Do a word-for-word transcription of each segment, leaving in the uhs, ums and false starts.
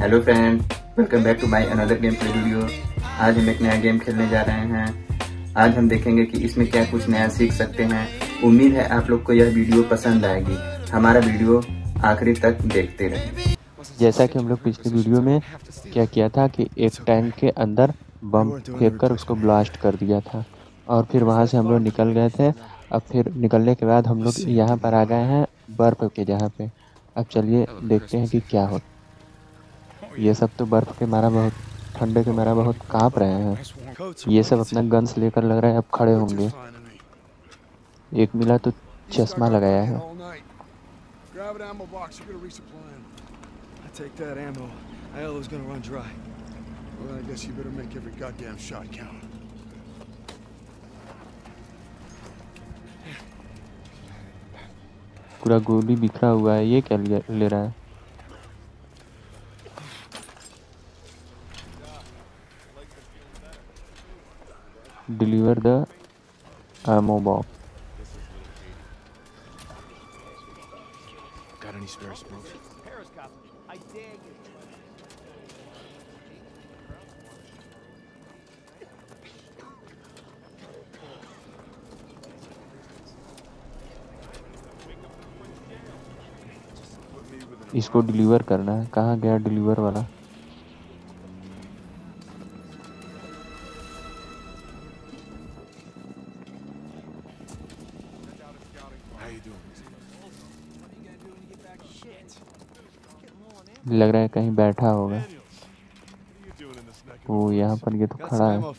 Hello friend, welcome back to my another game play video. आज हम एक नया गेम खेलने जा रहे हैं। आज हम देखेंगे कि इसमें क्या कुछ नया सीख सकते हैं। उम्मीद है आप लोग को यह वीडियो पसंद आएगी। हमारा वीडियो आखिरी तक देखते रहें। जैसा कि हम लोग पिछले वीडियो में क्या किया था कि एक टैंक के अंदर बम फेंक कर उसको ब्लास्ट कर दिया था और फिर वहाँ से हम लोग निकल गए थे। अब फिर निकलने के बाद हम लोग यहाँ पर आ गए हैं, बर्फ़ के जहाँ पे। अब चलिए देखते हैं कि क्या हो। ये सब तो बर्फ़ के मारा, बहुत ठंडे के मारा बहुत काँप रहे हैं। ये सब अपना गन्स लेकर लग रहा है अब खड़े होंगे। एक मिला तो चश्मा लगाया है। पूरा गोली बिखरा हुआ है। ये क्या ले रहा है? Deliver the ammo box. इसको डिलीवर करना है। कहाँ गया डिलीवर वाला? लग रहा है कहीं बैठा होगा। वो यहाँ पर ये तो खड़ा है।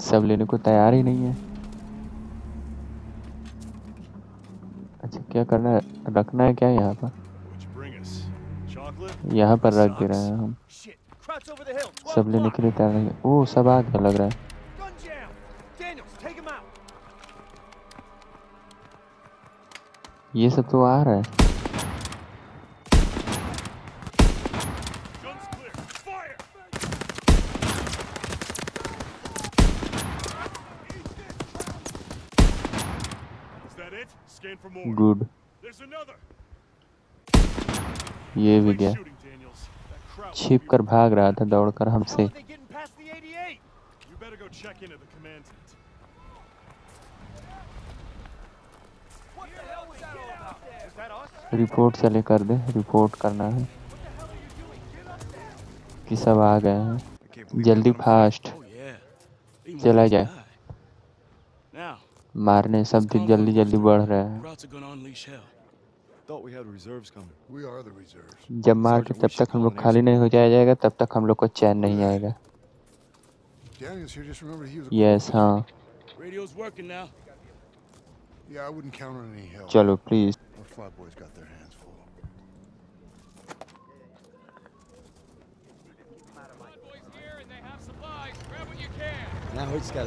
सब लेने को तैयार ही नहीं है। अच्छा, क्या करना है? रखना है क्या यहाँ पर? यहाँ पर रख दे रहे हैं हम। सब लेने के लिए तैयार नहीं है। ओह, सब आ गया लग रहा है। ये सब तो आ रहा है। गुड, ये भी गया। छिप कर भाग रहा था दौड़कर हमसे। रिपोर्ट चले कर दे। रिपोर्ट करना है कि सब आ गए हैं। जल्दी फास्ट चला जाए मारने। सब जल्दी जल्दी बढ़ रहे हैं। जब मार के तब तक हम लोग खाली नहीं हो जाया जाएगा, तब तक हम लोग को चैन नहीं आएगा। यस, हाँ चलो प्लीज।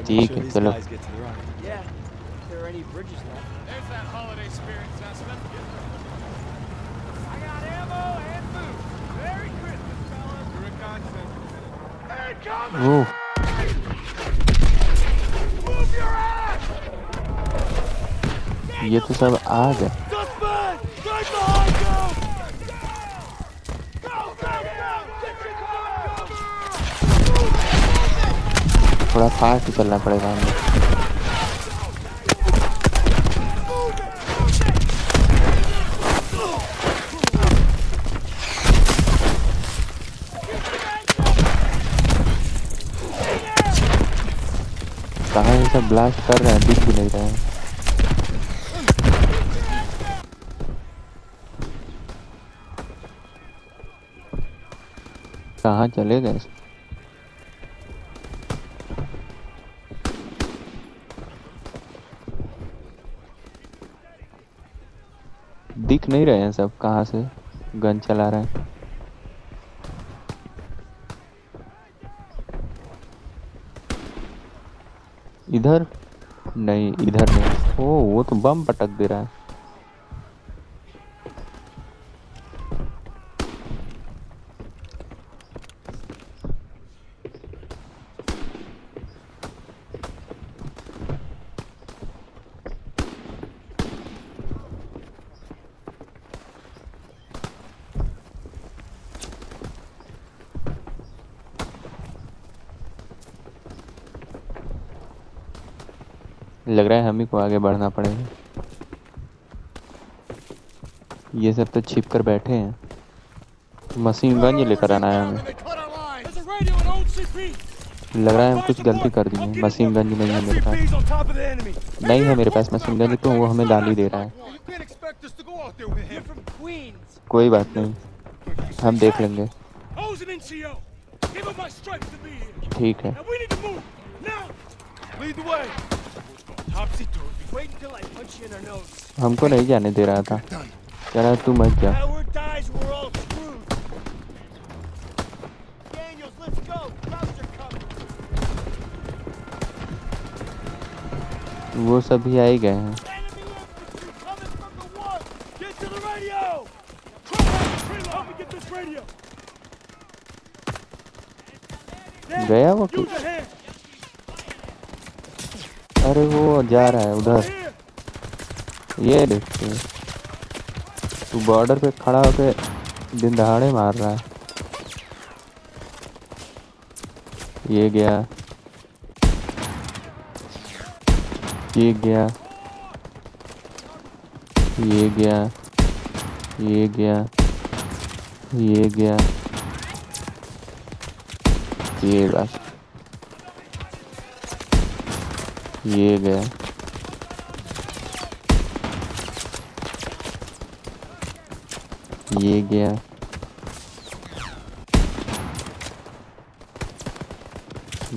ठीक है चलो। वो ये तो सब आ गए। थोड़ा फास्ट चलना पड़ेगा हमें। सब ब्लास्ट कर रहे हैं, दिख भी नहीं रहा है। कहाँ चले गए? दिख नहीं रहे हैं सब। कहाँ से गन चला रहे हैं? इधर नहीं, इधर नहीं। ओ, वो तो बम पटक दे रहा है। लग रहा है हम ही को आगे बढ़ना पड़ेगा। ये सब तो छिप कर बैठे हैं। मशीन गन ये लेकर आना है हमें। लग रहा है हम कुछ गलती कर दी है। मशीन गन नहीं है मेरे पास, नहीं है मेरे पास मशीन गन, तो वो हमें डाल ही दे रहा है। कोई बात नहीं, हम देख लेंगे। ठीक है, हमको नहीं जाने दे रहा था, कह रहा तू मत जा। वो सभी आ ही गए हैं। गया वो कि? अरे वो जा रहा है उधर। ये देखते हैं, तू बॉर्डर पे खड़ा होके दिन दहाड़े मार रहा है। ये गया, ये गया, ये गया, ये गया, ये गया, ये गया, ये गया। ये गया,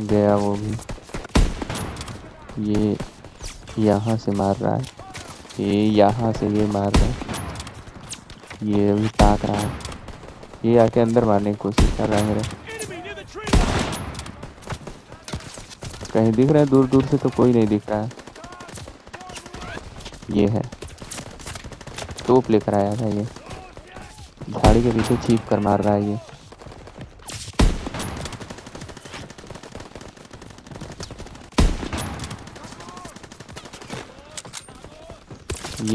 गया वो भी। ये यहाँ से मार रहा है, ये यहाँ से ये मार रहा है, ये भी ताक रहा है। ये आके अंदर मारने की कोशिश कर रहा है मेरा। कहीं दिख रहा है दूर दूर से? तो कोई नहीं दिख रहा है। ये है, तोप लेकर आया था। ये झाड़ी के पीछे छीप कर मार रहा है। ये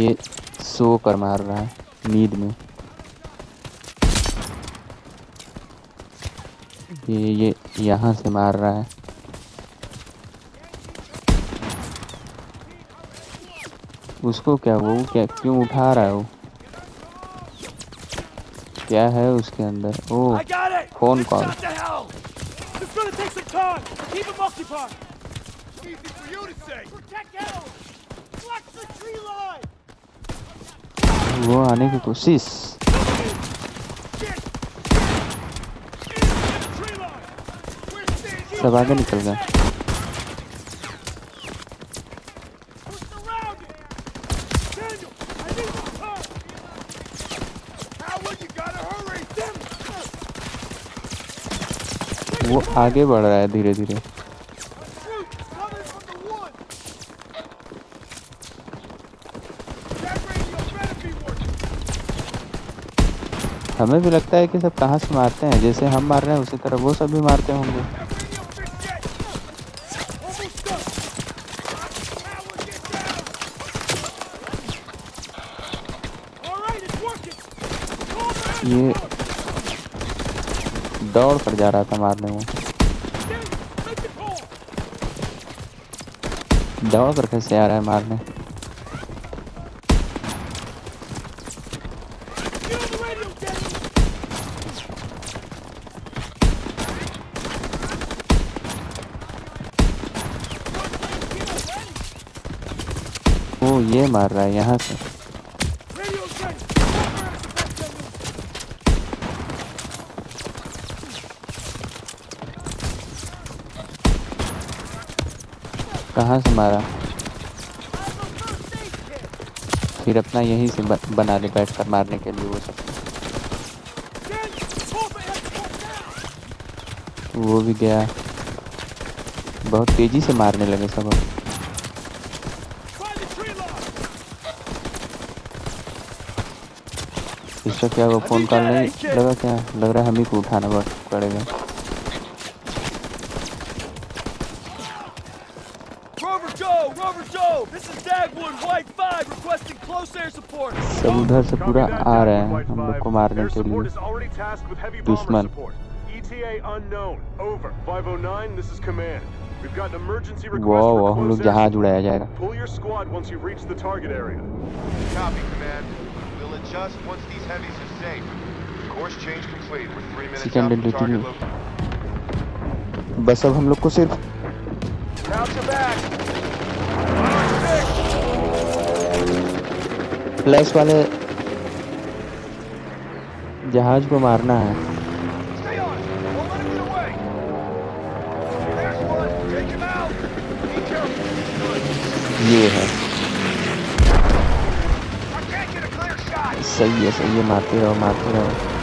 ये सो कर मार रहा है नींद में। ये ये यहाँ से मार रहा है। उसको क्या, वो क्या क्यों उठा रहा है? वो क्या है उसके अंदर? Oh phone call. वो आने की कोशिश, सब आगे निकल गया। वो आगे बढ़ रहा है धीरे धीरे। हमें भी लगता है कि सब कहाँ से मारते हैं, जैसे हम मार रहे हैं उसी तरह वो सब भी मारते होंगे। ये दौड़ कर जा रहा था मारने में। दौड़ कर कैसे आ रहा है मारने? ये मार रहा है यहाँ से। कहाँ से मारा? फिर अपना यहीं से बना ले बैठ कर मारने के लिए। वो सब वो भी गया। बहुत तेजी से मारने लगे सब। इसका क्या, वो फोन कॉल नहीं लगा क्या? लग रहा है हम ही को उठाना पड़ेगा। सब उधर से पूरा आ रहे हैं हम लोग को मारने के लिए दुश्मन। वो हम लोग जहाज उड़ाया जाएगा। बस अब हम लोग को सिर्फ फ्लैश वाले जहाज को मारना है। ये है, सही है सही है, मारते रहो मारते रहो।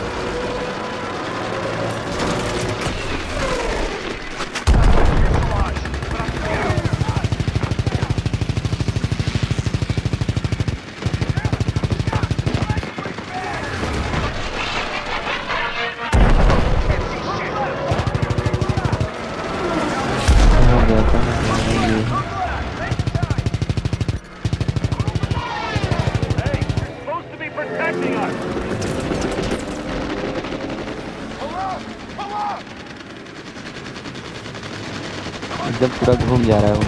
हो गया था ये। जब पूरा घूम जा रहा है वो।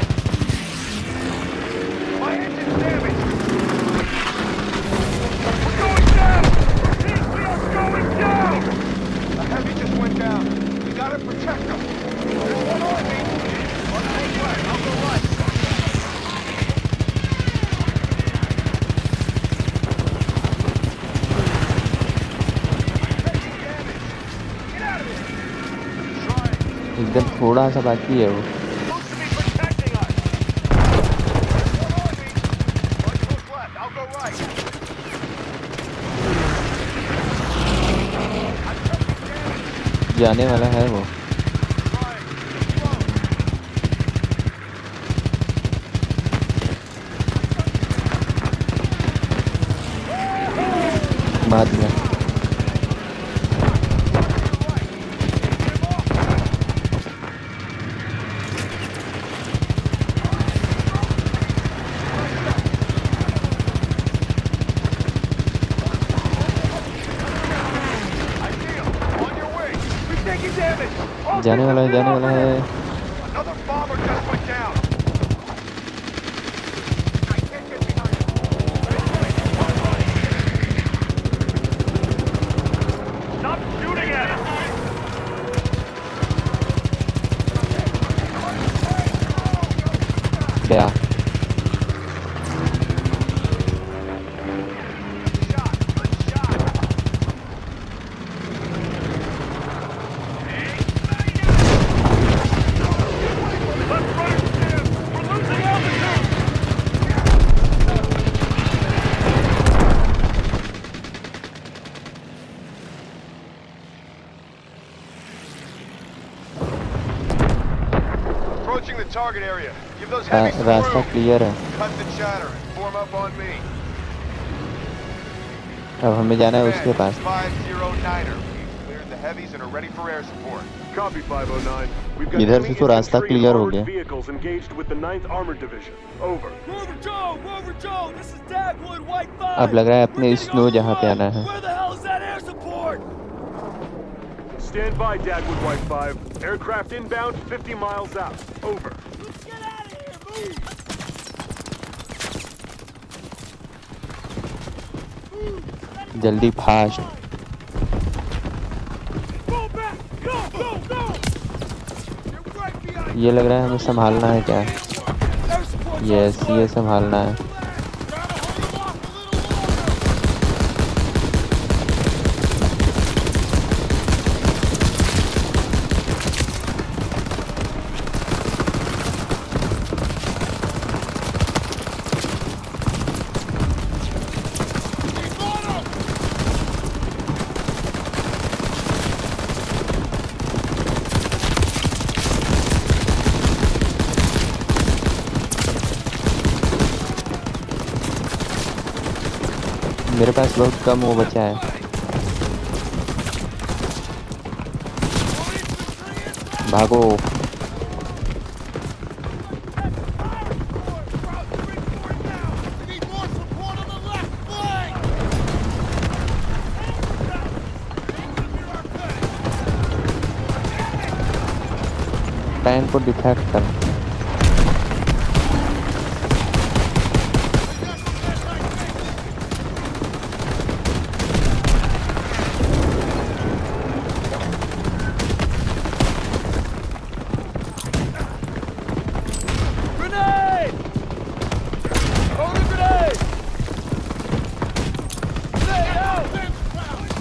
एकदम थोड़ा सा बाकी है वो। जाने वाला है वो। बाद में जाने वाला है जाने वाला है। गया रास्ता क्लियर है। अब हमें जाना है उसके पास। इधर से तो रास्ता क्लियर हो गया। अब लग रहा है अपने स्नो जहाँ पे आना है। Stand by, Dagwood White five. Aircraft inbound, fifty miles out. Over. Let's get out of here. Move. Move. जल्दी fast. Go back. Go, go, go. You're right behind. ये लग रहा है हमें संभालना है क्या? Yes, ये संभालना है। मेरे पास बहुत कम वो बचा है। भागो टाइम को डिफेक्ट कर।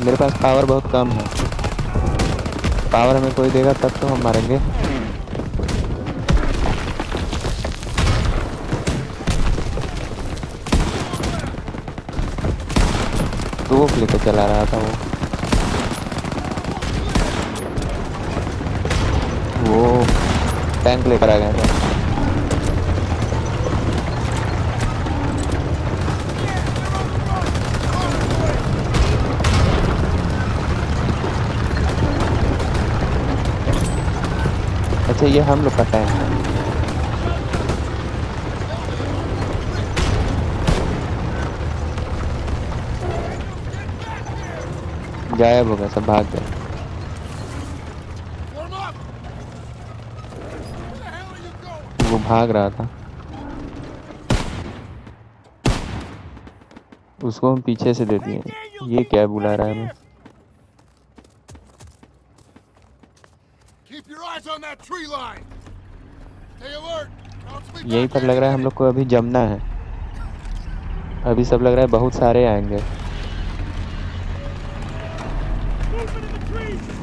मेरे पास पावर बहुत कम है, पावर हमें कोई देगा तब तो हम मारेंगे। तो वो फ्लिक चला रहा था, वो वो टैंक लेकर आ गए थे। अच्छा ये हम लोग का टैंक है। गायब हो गया, सब भाग गए। वो भाग रहा था, उसको हम पीछे से दे दिए। ये क्या बुला रहा है हमें? यही पर लग रहा है हम लोग को अभी जमना है। अभी सब लग रहा है बहुत सारे आएंगे।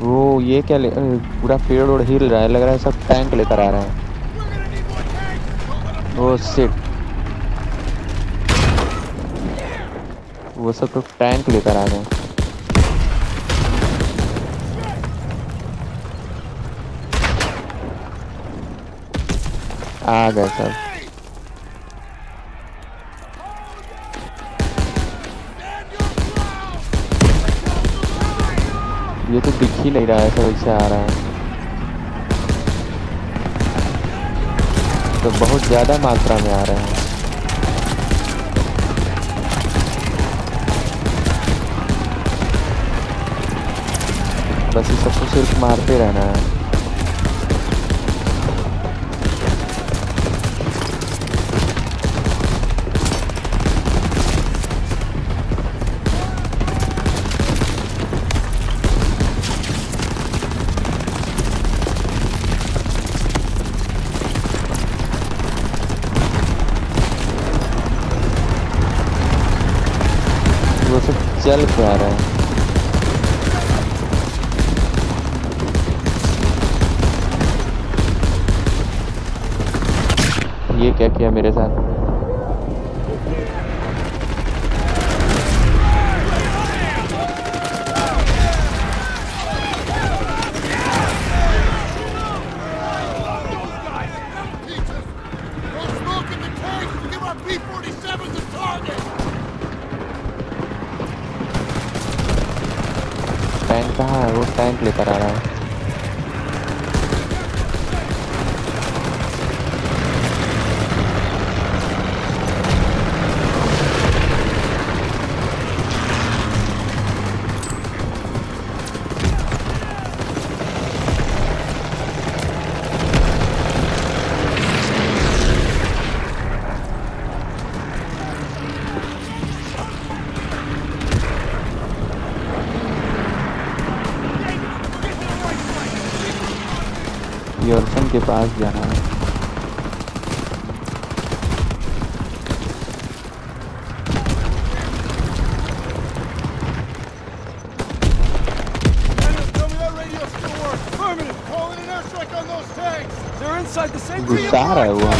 वो ये क्या ले, पूरा पेड़ और हिल रहा है, लग रहा है सब टैंक लेकर आ रहे हैं। वो सिट वो सब लोग टैंक लेकर आ रहे हैं। आ गए सब। ये तो दिख ही नहीं रहा है, सब ऐसे आ रहा है, तो बहुत ज्यादा मात्रा में आ रहे हैं। बस इस सबको सिर्फ मारते रहना है। चल के आ रहा है, ये क्या किया मेरे साथ? टैंक कहाँ है? वो टैंक लेकर आ रहा के पास जाना है। गुस्सा आ रहा है, वो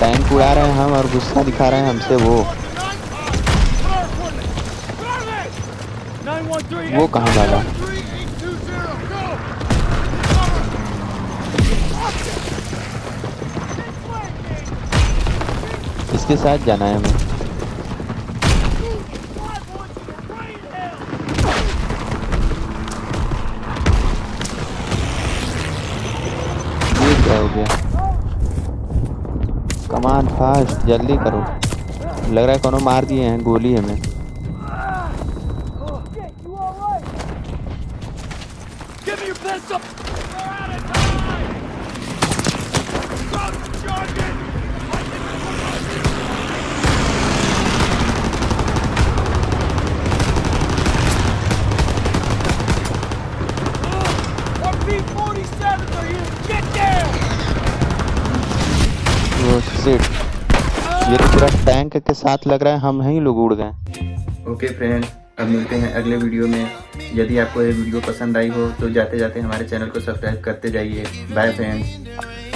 टैंक उड़ा रहे हैं हम और गुस्सा दिखा रहे हैं हमसे। वो वो कहाँ भागा? के साथ जाना है हमें। ये क्या हो गया? कमान फास्ट, जल्दी करो। लग रहा है कोनो मार दिए हैं गोली हमें। this up! We're out of time! Stop charging! B forty-sevens are here! Get down! Oh shit! ये तो पूरा टैंक के साथ लग रहा है, हम ही लोग उड़ गए। ओके फ्रेंड, अब मिलते हैं अगले वीडियो में। यदि आपको ये वीडियो पसंद आई हो तो जाते जाते हमारे चैनल को सब्सक्राइब करते जाइए। Bye friends.